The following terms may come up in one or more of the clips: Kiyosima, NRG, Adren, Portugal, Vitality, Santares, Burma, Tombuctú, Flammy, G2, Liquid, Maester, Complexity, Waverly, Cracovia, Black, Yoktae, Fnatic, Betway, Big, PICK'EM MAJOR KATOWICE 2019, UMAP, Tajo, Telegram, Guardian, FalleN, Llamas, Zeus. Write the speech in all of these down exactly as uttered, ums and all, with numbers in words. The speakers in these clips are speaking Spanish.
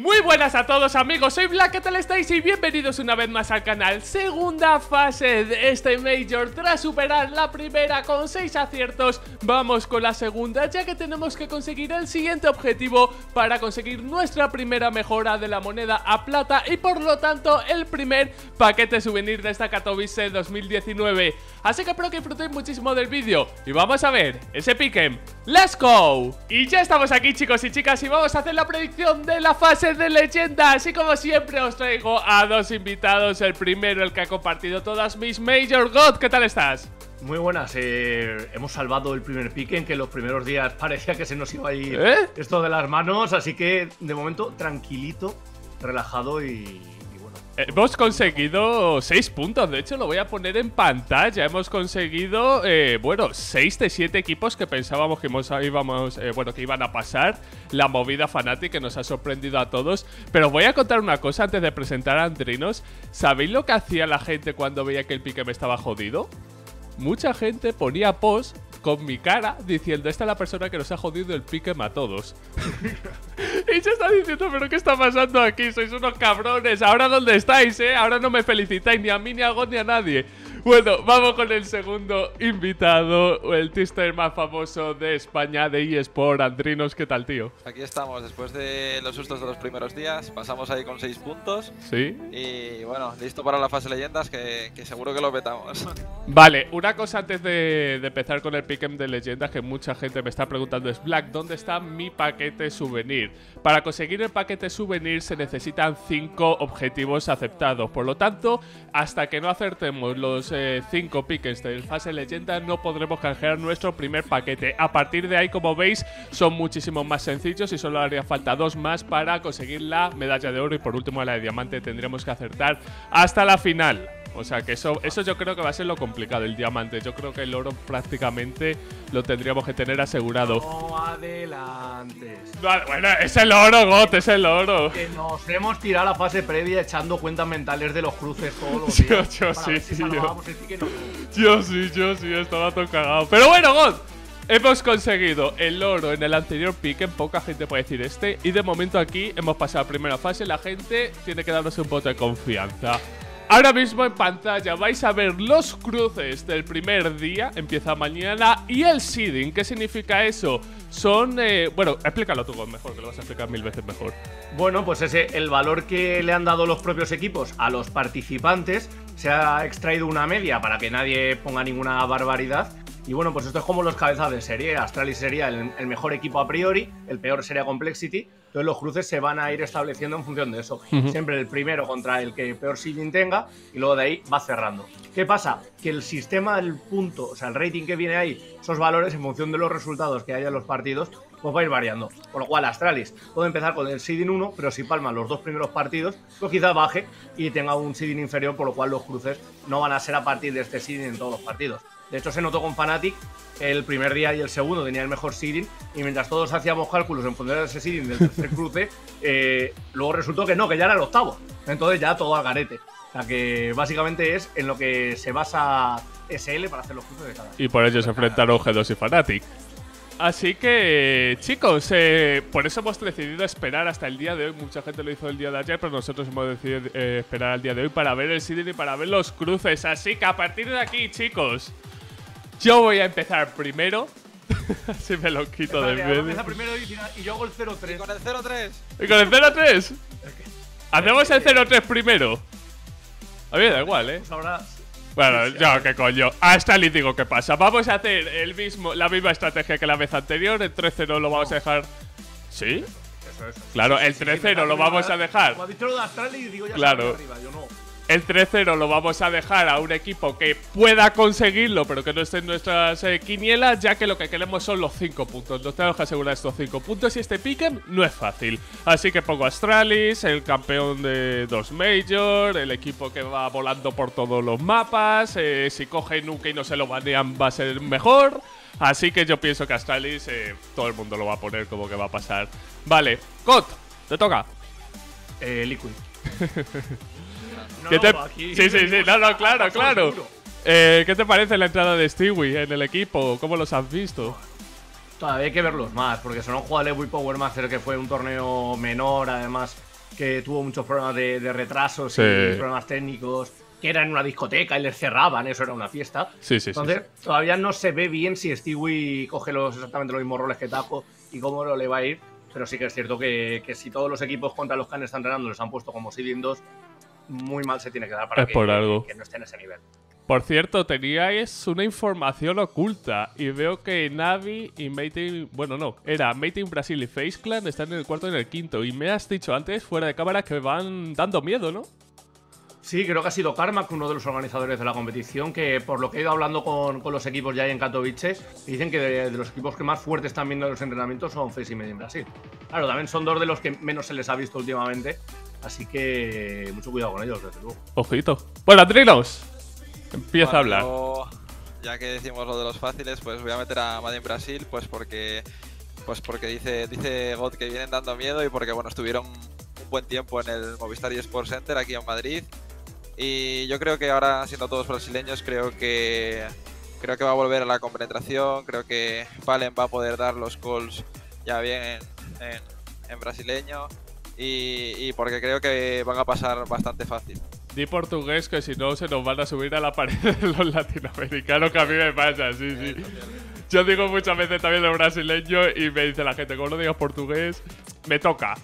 Muy buenas a todos amigos, soy Black, ¿qué tal estáis? Y bienvenidos una vez más al canal. Segunda fase de este Major. Tras superar la primera con seis aciertos, vamos con la segunda, ya que tenemos que conseguir el siguiente objetivo para conseguir nuestra primera mejora de la moneda a plata y por lo tanto el primer paquete souvenir de esta Katowice dos mil diecinueve. Así que espero que disfrutéis muchísimo del vídeo y vamos a ver ese pick'em. ¡Let's go! Y ya estamos aquí chicos y chicas y vamos a hacer la predicción de la fase de leyenda, así como siempre os traigo a dos invitados. El primero, el que ha compartido todas mis Major. God, ¿qué tal estás? Muy buenas, eh, hemos salvado el primer pique en que los primeros días parecía que se nos iba a ir ¿Eh? esto de las manos, así que de momento tranquilito, relajado y... Hemos conseguido seis puntos, de hecho lo voy a poner en pantalla. Hemos conseguido, eh, bueno, seis de siete equipos que pensábamos que íbamos, eh, bueno, que iban a pasar la movida Fnatic, que nos ha sorprendido a todos. Pero os voy a contar una cosa antes de presentar a Andrinos. ¿Sabéis lo que hacía la gente cuando veía que el pique me estaba jodido? Mucha gente ponía post con mi cara diciendo: esta es la persona que nos ha jodido el piquem a todos. Y se está diciendo: pero ¿qué está pasando aquí? Sois unos cabrones. ¿Ahora dónde estáis, eh? Ahora no me felicitáis ni a mí, ni a God, ni a nadie. Bueno, vamos con el segundo invitado, el tister más famoso de España de eSport, Andrinos. ¿Qué tal, tío? Aquí estamos, después de los sustos de los primeros días, pasamos ahí con seis puntos. Sí. Y bueno, listo para la fase leyendas, que, que seguro que lo petamos. Vale, una cosa antes de, de empezar con el pick'em de leyendas que mucha gente me está preguntando es: Black, ¿dónde está mi paquete souvenir? Para conseguir el paquete souvenir se necesitan cinco objetivos aceptados. Por lo tanto, hasta que no acertemos los cinco piques de fase leyenda no podremos canjear nuestro primer paquete. A partir de ahí, como veis, son muchísimo más sencillos y solo haría falta dos más para conseguir la medalla de oro, y por último la de diamante tendremos que acertar hasta la final. O sea que eso, eso yo creo que va a ser lo complicado, el diamante. Yo creo que el oro prácticamente lo tendríamos que tener asegurado. No adelantes. Bueno, es el oro, Got, es el oro. Que nos hemos tirado la fase previa echando cuentas mentales de los cruces todos los días. Yo, yo sí, si yo. No. yo sí, yo sí, estaba todo cagado. Pero bueno, Got, hemos conseguido el oro en el anterior pick, en poca gente puede decir este. Y de momento aquí hemos pasado la primera fase, la gente tiene que darnos un voto de confianza. Ahora mismo en pantalla vais a ver los cruces del primer día, empieza mañana, y el seeding. ¿Qué significa eso? Son, eh, bueno, explícalo tú mejor, que lo vas a explicar mil veces mejor. Bueno, pues ese, el valor que le han dado los propios equipos a los participantes, se ha extraído una media para que nadie ponga ninguna barbaridad. Y bueno, pues esto es como los cabezas de serie. Astralis sería el, el mejor equipo a priori, el peor sería Complexity. Entonces los cruces se van a ir estableciendo en función de eso. Uh-huh. Siempre el primero contra el que peor seeding tenga y luego de ahí va cerrando. ¿Qué pasa? Que el sistema, el punto, o sea, el rating que viene ahí, esos valores en función de los resultados que haya en los partidos, pues va a ir variando. Por lo cual Astralis puede empezar con el seeding uno, pero si palma los dos primeros partidos, pues quizás baje y tenga un seeding inferior, por lo cual los cruces no van a ser a partir de este seeding en todos los partidos. De hecho, se notó con Fnatic el primer día y el segundo tenía el mejor seeding, y mientras todos hacíamos cálculos en función de ese seeding del tercer cruce, eh, luego resultó que no, que ya era el octavo. Entonces ya todo al garete. O sea que básicamente es en lo que se basa S L para hacer los cruces de cada. Y por ello se enfrentaron G dos y Fnatic. Así que, eh, chicos, eh, por eso hemos decidido esperar hasta el día de hoy. Mucha gente lo hizo el día de ayer, pero nosotros hemos decidido eh, esperar al día de hoy para ver el seeding y para ver los cruces. Así que a partir de aquí, chicos, yo voy a empezar primero. Así me lo quito de medio. Empieza primero y, y yo hago el cero tres. ¿Y con el cero tres? ¿Y con el cero tres? ¿Hacemos el cero tres primero? A mí me da igual, ¿eh? Bueno, yo qué coño. Hasta le digo qué pasa. Vamos a hacer el mismo, la misma estrategia que la vez anterior. El trece cero lo vamos a dejar. ¿Sí? Eso, eso. Claro, el trece cero lo vamos a dejar. Claro. El tres cero lo vamos a dejar a un equipo que pueda conseguirlo, pero que no esté en nuestras eh, quinielas, ya que lo que queremos son los cinco puntos. Nos tenemos que asegurar estos cinco puntos y este pick'em no es fácil. Así que pongo a Astralis, el campeón de dos Major, el equipo que va volando por todos los mapas. Eh, si coge nuke y no se lo banean va a ser mejor. Así que yo pienso que Astralis eh, todo el mundo lo va a poner como que va a pasar. Vale, Kot, te toca. Eh, Liquid. No, te... aquí sí, sí, sí, no, no, claro, claro. Eh, ¿Qué te parece la entrada de Stewie en el equipo? ¿Cómo los has visto? Todavía hay que verlos más, porque son un jugador de Power Master, que fue un torneo menor, además que tuvo muchos problemas de, de retrasos sí. y problemas técnicos, que era en una discoteca y les cerraban, eso era una fiesta. Sí, sí, Entonces, sí, sí. todavía no se ve bien si Stewie coge los, exactamente los mismos roles que Tajo y cómo lo le va a ir, pero sí que es cierto que, que si todos los equipos contra los que han estado entrenando los han puesto como seeding dos, muy mal se tiene que dar para que, por algo. que no estén en ese nivel. Por cierto, teníais una información oculta y veo que Navi y Mating… Bueno, no, era Mating Brasil y FaZe Clan están en el cuarto y en el quinto. Y me has dicho antes, fuera de cámara, que me van dando miedo, ¿no? Sí, creo que ha sido Karmak, uno de los organizadores de la competición, que por lo que he ido hablando con, con los equipos ya en Katowice, dicen que de, de los equipos que más fuertes están viendo en los entrenamientos son FaZe y Mating Brasil. Claro, también son dos de los que menos se les ha visto últimamente, así que mucho cuidado con ellos, desde luego. Ojito. Bueno, Andrinos, empieza bueno, a hablar. Ya que decimos lo de los fáciles, pues voy a meter a Mating Brasil, pues porque, pues porque dice, dice God que vienen dando miedo y porque bueno, estuvieron un buen tiempo en el Movistar eSports Center aquí en Madrid. Y yo creo que ahora, siendo todos brasileños, creo que creo que va a volver a la compenetración, creo que FalleN va a poder dar los calls ya bien en, en, en brasileño y, y porque creo que van a pasar bastante fácil. Di portugués que si no se nos van a subir a la pared los latinoamericanos, que a mí me pasa, sí, sí. Yo digo muchas veces también lo brasileño y me dice la gente, como no digas portugués, me toca.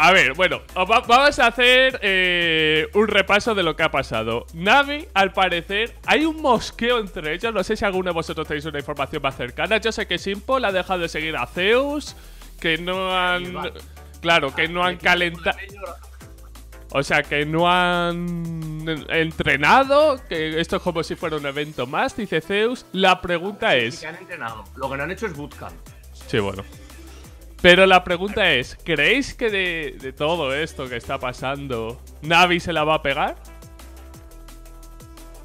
A ver, bueno, va, vamos a hacer eh, un repaso de lo que ha pasado. Navi, al parecer, hay un mosqueo entre ellos. No sé si alguno de vosotros tenéis una información más cercana. Yo sé que Simple ha dejado de seguir a Zeus, que no han... Claro, que no han calentado... O sea, que no han entrenado, que esto es como si fuera un evento más, dice Zeus. La pregunta es... Sí, que han entrenado. Lo que no han hecho es bootcamp. Sí, bueno. Pero la pregunta es, ¿creéis que de, de todo esto que está pasando, Navi se la va a pegar?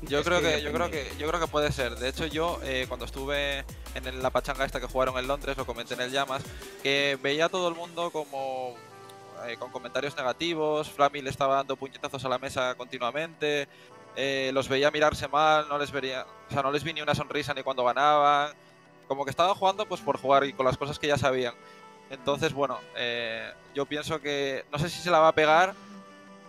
Yo creo que, yo creo que, yo creo que puede ser. De hecho, yo eh, cuando estuve en la pachanga esta que jugaron en Londres, lo comenté en el Llamas, que veía a todo el mundo como eh, con comentarios negativos, Flammy le estaba dando puñetazos a la mesa continuamente, eh, los veía mirarse mal, no les vería, o sea, no les vi ni una sonrisa ni cuando ganaban, como que estaban jugando pues por jugar y con las cosas que ya sabían. Entonces, bueno, eh, yo pienso que… No sé si se la va a pegar,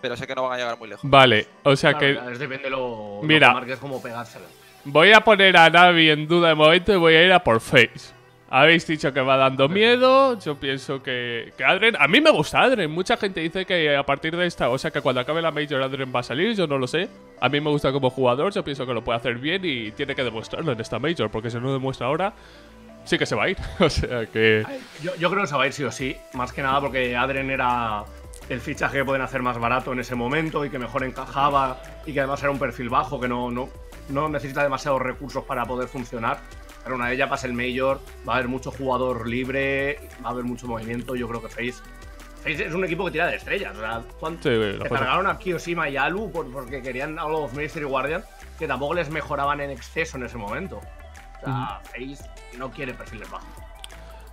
pero sé que no van a llegar muy lejos. Vale, o sea claro, que… Depende lo, mira, lo que marques como pegársela. Voy a poner a Navi en duda de momento y voy a ir a por FaZe. Habéis dicho que va dando miedo, yo pienso que, que Adren… A mí me gusta Adren, mucha gente dice que a partir de esta… O sea, que cuando acabe la Major Adren va a salir, yo no lo sé. A mí me gusta como jugador, yo pienso que lo puede hacer bien y tiene que demostrarlo en esta Major, porque si no lo demuestra ahora… Sí que se va a ir, o sea que… Yo, yo creo que se va a ir sí o sí, más que nada porque Adren era el fichaje que pueden hacer más barato en ese momento y que mejor encajaba y que además era un perfil bajo, que no, no, no necesita demasiados recursos para poder funcionar. Pero una de ellas pasa el Major, va a haber mucho jugador libre, va a haber mucho movimiento, yo creo que FaZe… FaZe es un equipo que tira de estrellas, ¿verdad? Sí, se cargaron a Kiyosima y Alu porque querían a los Maester y Guardian, que tampoco les mejoraban en exceso en ese momento. O sea, FaZe no quiere perfiles bajos.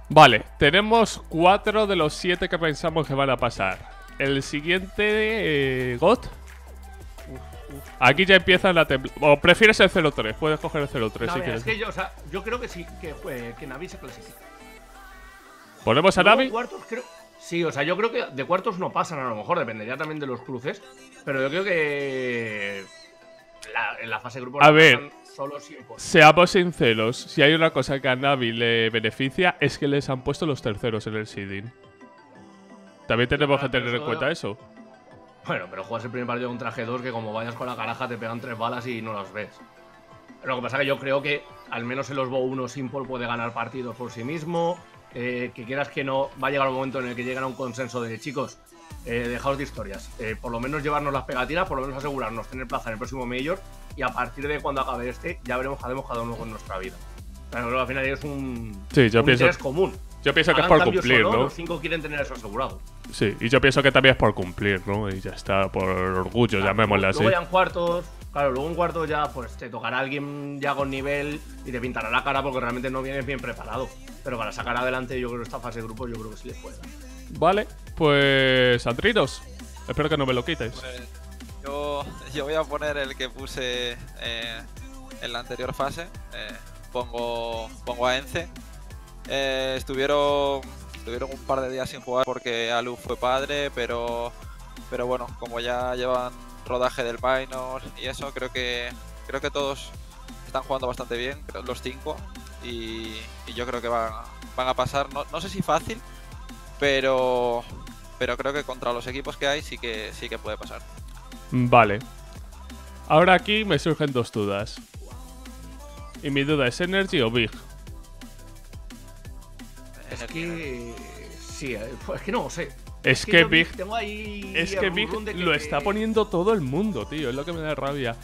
Vale, tenemos cuatro de los siete que pensamos que van a pasar. El siguiente, eh, God. Uf, uf. Aquí ya empiezan la tembl... O prefieres el cero tres, puedes coger el cero tres no, si quieres. Es que yo, o sea, yo creo que sí, que, eh, que Navi se clasifica. ¿Ponemos a Navi? Cuartos, creo... Sí, o sea, yo creo que de cuartos no pasan, a lo mejor, dependería también de los cruces. Pero yo creo que... La, en la fase de grupos... A no ver... Pasan... Solo seamos sinceros, si hay una cosa que a Navi le beneficia es que les han puesto los terceros en el seeding. También tenemos que tener en cuenta eso. Bueno, pero juegas el primer partido con traje dos que como vayas con la caraja te pegan tres balas y no las ves. Pero lo que pasa es que yo creo que al menos en los B O uno Simple puede ganar partidos por sí mismo, eh, que quieras que no, va a llegar un momento en el que llegan a un consenso de chicos, eh, dejaos de historias, eh, por lo menos llevarnos las pegatinas, por lo menos asegurarnos tener plaza en el próximo Major. Y a partir de cuando acabe este, ya veremos que hacemos cada uno con nuestra vida. Pero al final es un, sí, yo un pienso, interés común. Yo pienso que hagan es por cumplir, ¿no? Los cinco quieren tener eso asegurado. Sí, y yo pienso que también es por cumplir, ¿no? Y ya está, por orgullo, claro, llamémosle así. Luego ya en cuartos, claro, luego en cuartos ya pues te tocará alguien ya con nivel y te pintará la cara porque realmente no vienes bien preparado. Pero para sacar adelante, yo creo esta fase de grupo, yo creo que sí les puede dar. Vale, pues Andrinos, espero que no me lo quites. Pues... Yo, yo voy a poner el que puse eh, en la anterior fase, eh, pongo, pongo a Ence. Eh, estuvieron Tuvieron un par de días sin jugar porque Alu fue padre, pero, pero bueno, como ya llevan rodaje del minor y eso, creo que, creo que todos están jugando bastante bien, los cinco, y, y yo creo que van, van a pasar, no, no sé si fácil, pero, pero creo que contra los equipos que hay sí que, sí que puede pasar. Vale. Ahora aquí me surgen dos dudas. Y mi duda es ¿N R G o Big? Es que... sí, es que no lo sé. Es, es que, que Big... Tengo ahí es que Big que lo que... está poniendo todo el mundo, tío. Es lo que me da rabia.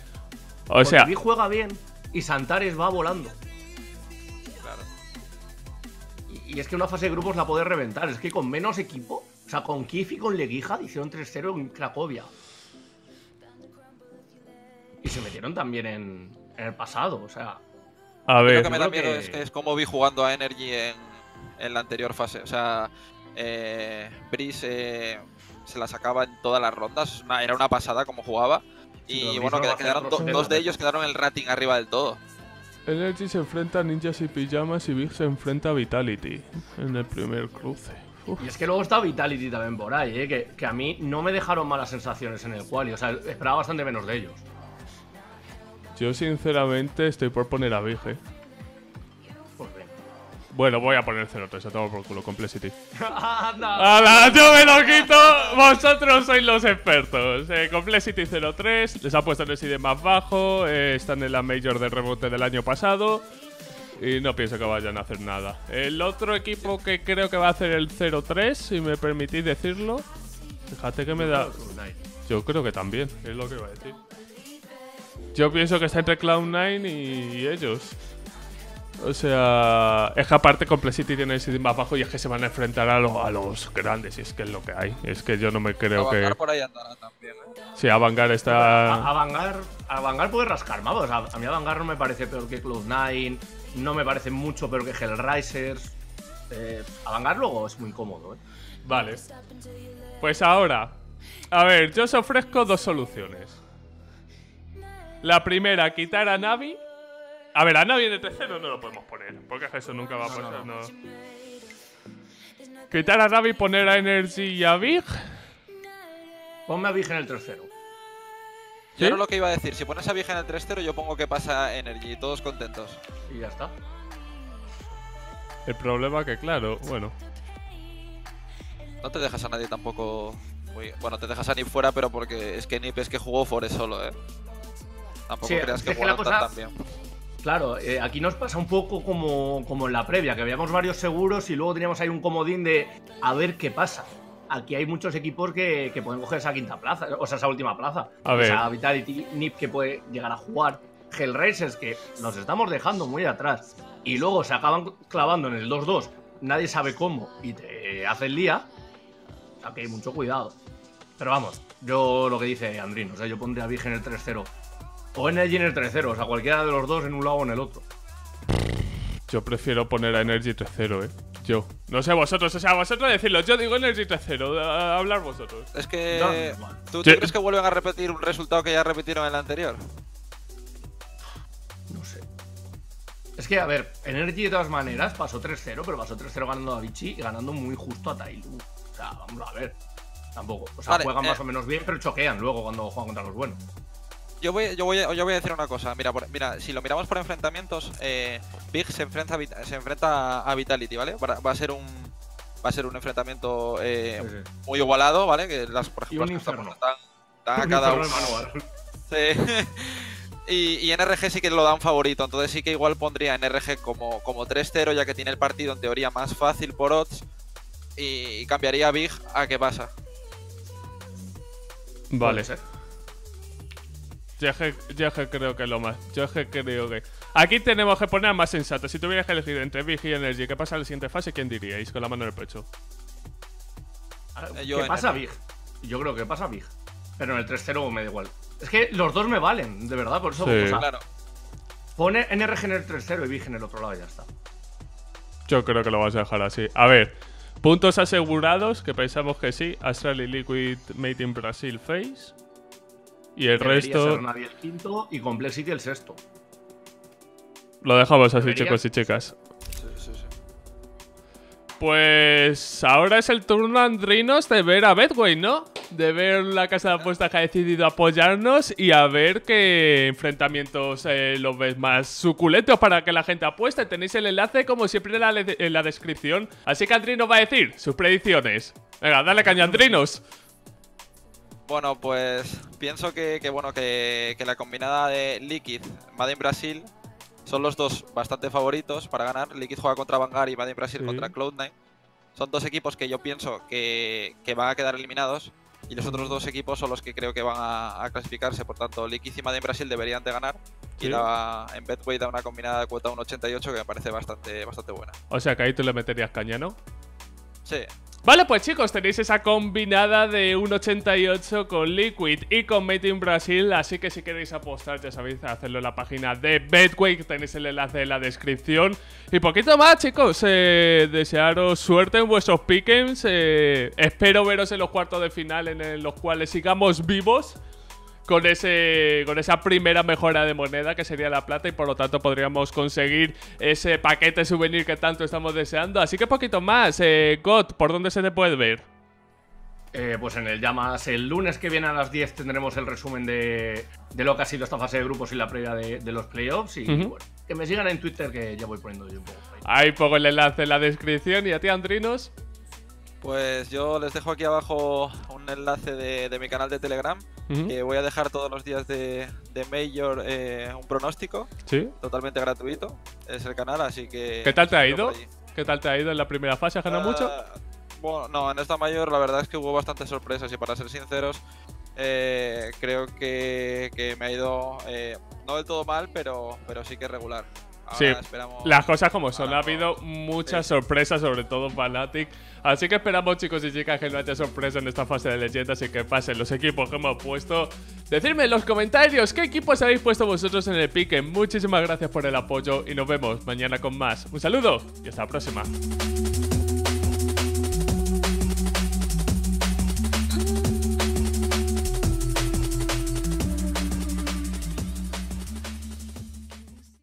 O Porque sea... Big juega bien y Santares va volando. Claro. Y, y es que una fase de grupos la puede reventar. Es que con menos equipo... O sea, con Kif y con Leguija hicieron tres cero en Cracovia. Y se metieron también en, en el pasado, o sea... A ver... Lo que me da miedo que... es que es como vi jugando a N R G en... en la anterior fase, o sea, eh, Breeze eh, se la sacaba en todas las rondas, una, era una pasada como jugaba, y sí, bueno, quedaron, do, dos de ellos quedaron en el rating arriba del todo. N R G se enfrenta a Ninjas y Pijamas y Big se enfrenta a Vitality en el primer cruce. Uf. Y es que luego está Vitality también por ahí, ¿eh? que, que a mí no me dejaron malas sensaciones en el quali, o sea, esperaba bastante menos de ellos. Yo sinceramente estoy por poner a Big, ¿eh? Bueno, voy a poner cero tres, a tomo por culo, Complexity. ¡Hala, yo me lo quito! Vosotros sois los expertos. Eh, Complexity cero tres, les ha puesto el S I D más bajo, eh, están en la Major de rebote del año pasado y no pienso que vayan a hacer nada. El otro equipo que creo que va a hacer el cero tres, si me permitís decirlo, fíjate que me da... Yo creo que también, es lo que iba a decir. Yo pienso que está entre Cloud nueve y ellos. O sea, es que aparte Complexity tiene el sitio más bajo y es que se van a enfrentar a los, a los grandes, y es que es lo que hay. Es que yo no me creo que… Avangar por ahí andará también, ¿eh? Sí, Avangar está… Avangar, Avangar puede rascar, vamos. O sea, a mí Avangar no me parece peor que Cloud nueve, no me parece mucho peor que HellRaisers. Eh, Avangar luego es muy cómodo, ¿eh? Vale. Pues ahora, a ver, yo os ofrezco dos soluciones. La primera, quitar a Navi. A ver, a Navi en el tercero no lo podemos poner, porque eso nunca va a pasar, no. Quitar a Navi, poner a N R G y a Big. Ponme a Big en el tercero. ¿Sí? Yo era lo que iba a decir, si pones a Big en el tercero, yo pongo que pasa N R G, todos contentos. Y ya está. El problema que, claro, bueno. No te dejas a nadie tampoco... Muy... Bueno, te dejas a Nip fuera, pero porque es que Nip es que jugó Forest solo, ¿eh? Tampoco sí, creas que jugaron cosa... tan bien. Claro, eh, aquí nos pasa un poco como, como en la previa, que habíamos varios seguros y luego teníamos ahí un comodín de a ver qué pasa. Aquí hay muchos equipos que, que pueden coger esa quinta plaza, o sea, esa última plaza. A ver. O sea, Vitality, N I P que puede llegar a jugar, HellRaisers que nos estamos dejando muy atrás y luego se acaban clavando en el dos dos, nadie sabe cómo y te hace el día. O sea, que hay mucho cuidado. Pero vamos, yo lo que dice Andrinos, o sea, yo pondría a Big en el tres cero. O N R G en el tres cero, o sea, cualquiera de los dos en un lado o en el otro. Yo prefiero poner a N R G tres cero, eh. Yo. No sé vosotros, o sea, vosotros decirlo. Yo digo N R G tres cero, hablar vosotros. Es que... No, no, no. ¿Tú, ¿tú crees que vuelven a repetir un resultado que ya repitieron en el anterior? No sé. Es que, a ver, N R G de todas maneras pasó tres cero, pero pasó tres cero ganando a Vichy y ganando muy justo a Tailu. O sea, vamos a ver. Tampoco. O sea, vale, juegan eh... más o menos bien, pero choquean luego cuando juegan contra los buenos. Yo voy, yo, voy, yo voy a decir una cosa, mira, por, mira si lo miramos por enfrentamientos, eh, Big se enfrenta, a, se enfrenta a Vitality, ¿vale? Va, va, a ser un, va a ser un enfrentamiento eh, sí, sí. muy igualado, ¿vale? Que las, por ejemplo, las están a un cada uno. Sí. y, y N R G sí que lo da un favorito, entonces sí que igual pondría a N R G como, como tres cero, ya que tiene el partido en teoría más fácil por odds, y, y cambiaría a Big a qué pasa. Vale. Yo creo que lo más. Yo creo que. Aquí tenemos que poner más sensato. Si tuvierais que elegir entre Big y N R G, ¿qué pasa en la siguiente fase? ¿Quién diríais? Con la mano en el pecho. ¿Qué pasa, Big? Yo creo que pasa Big. Pero en el tres cero me da igual. Es que los dos me valen, de verdad, por eso. Sí. O sea, claro. Pone N R G en el tres cero y Big en el otro lado y ya está. Yo creo que lo vas a dejar así. A ver, puntos asegurados, que pensamos que sí. Astralis, Liquid, Mating Brasil, FaZe. Y el Debería resto. Ser Navi el quinto y Complexity el sexto. Lo dejamos así, Debería... chicos y chicas. Sí, sí, sí. Pues ahora es el turno, Andrinos, de ver a Betway, ¿no? De ver la casa de apuestas que ha decidido apoyarnos y a ver qué enfrentamientos eh, los ves más suculentos para que la gente apueste. Tenéis el enlace, como siempre, en la, en la descripción. Así que Andrinos va a decir sus predicciones. Venga, dale caña, Andrinos. Bueno, pues pienso que, que, bueno, que, que la combinada de Liquid, Mating Brasil... Son los dos bastante favoritos para ganar. Liquid juega contra Avangar y Mating Brasil sí. contra Cloud nueve. Son dos equipos que yo pienso que, que van a quedar eliminados. Y los otros dos equipos son los que creo que van a, a clasificarse. Por tanto, Liquid y Mating Brasil deberían de ganar. Sí. Y la, en Betway da una combinada de cuota uno ochenta y ocho que me parece bastante, bastante buena. O sea que ahí tú le meterías caña, ¿no? Sí. Vale, pues chicos, tenéis esa combinada de uno ochenta y ocho con Liquid y con Mating Brasil, así que si queréis apostar, ya sabéis, hacerlo en la página de Betway, tenéis el enlace en la descripción. Y poquito más, chicos, eh, desearos suerte en vuestros pickings, eh, espero veros en los cuartos de final en los cuales sigamos vivos. Con, ese, con esa primera mejora de moneda que sería la plata y por lo tanto podríamos conseguir ese paquete souvenir que tanto estamos deseando. Así que poquito más. Eh, God, ¿por dónde se te puede ver? Eh, pues en el Llamas, el lunes que viene a las diez tendremos el resumen de, de lo que ha sido esta fase de grupos y la previa de, de los playoffs. Y uh-huh. bueno, que me sigan en Twitter que ya voy poniendo yo un poco. Ahí pongo el enlace en la descripción. ¿Y a ti, Andrinos? Pues yo les dejo aquí abajo un enlace de, de mi canal de Telegram, uh-huh. que voy a dejar todos los días de, de Major eh, un pronóstico, ¿sí? Totalmente gratuito, es el canal, así que… ¿Qué tal te ha ido? ¿Qué tal te ha ido en la primera fase? ¿Has ganado uh, mucho? Bueno, no, en esta Major la verdad es que hubo bastantes sorpresas y para ser sinceros, eh, creo que, que me ha ido eh, no del todo mal, pero, pero sí que regular. Ahora sí, esperamos... las cosas como son. Ahora, ha habido muchas sí. sorpresas, sobre todo Fnatic. Así que esperamos, chicos y chicas, que no haya sorpresa en esta fase de leyenda. Así que pasen los equipos que hemos puesto. Decidme en los comentarios qué equipos habéis puesto vosotros en el pique. Muchísimas gracias por el apoyo y nos vemos mañana con más. Un saludo y hasta la próxima.